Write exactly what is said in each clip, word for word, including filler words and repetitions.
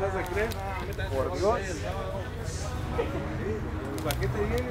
¿Vas a creer? Por Dios. ¿Para qué te viene?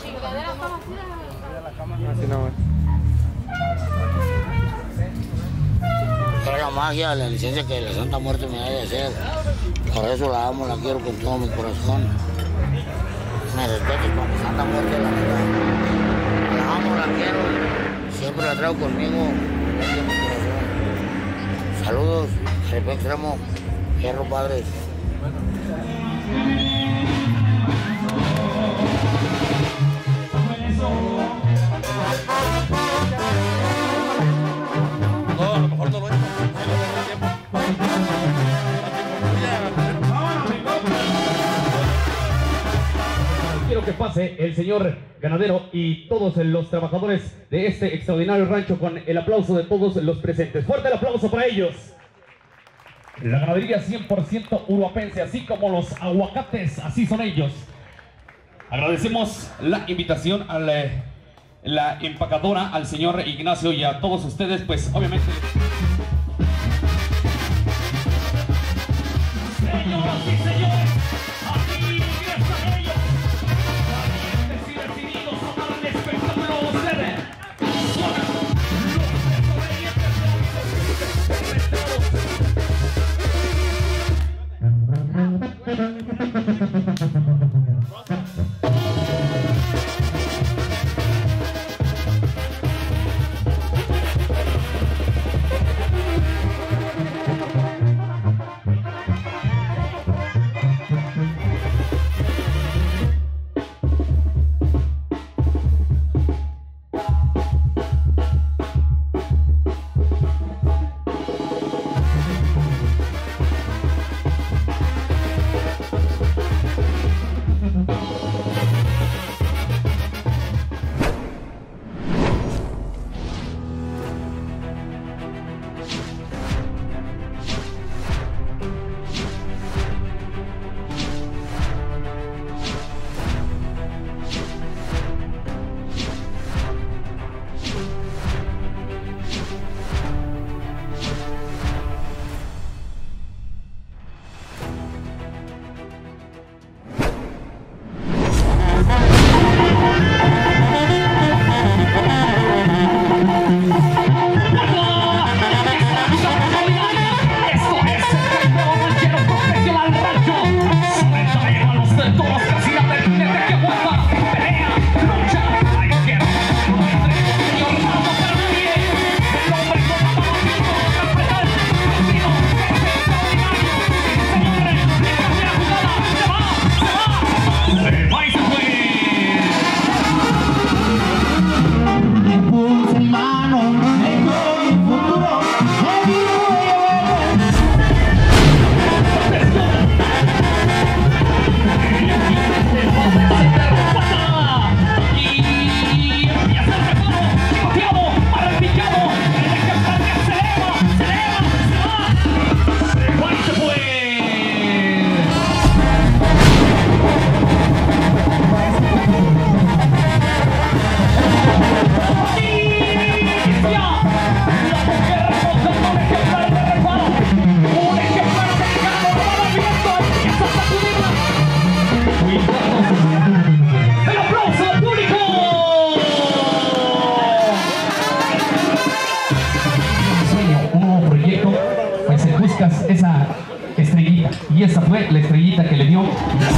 chingadera está vacía. Mira la cámara. Así no va. Traga magia, la licencia que la Santa Muerte me da de hacer. Por eso la amo, la quiero con todo mi corazón. Me respeto con la Santa Muerte, la verdad. La amo, la quiero. Siempre la traigo conmigo. La quiero con mi corazón. Saludos, Jaripeo Extremo, Hierro Padre. Quiero que pase el señor ganadero y todos los trabajadores de este extraordinario rancho con el aplauso de todos los presentes. Fuerte el aplauso para ellos. La ganadería cien por ciento uruapense, así como los aguacates, así son ellos. Agradecemos la invitación a la, la empacadora, al señor Ignacio y a todos ustedes, pues obviamente... Señoras y señores, aquí ingresan ellos, valientes y decididos a dar el espectáculo a ustedes. Son los desobedientes de los invitados. Esa estrellita, y esa fue la estrellita que le dio. Yeah.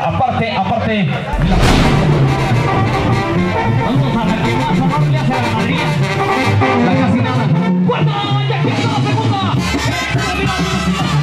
aparte, aparte de la... Vamos a la que más amor le hace a la Madrid. La casi nada. ¡Cuarta! ¡Ya quinta! ¡Segunda!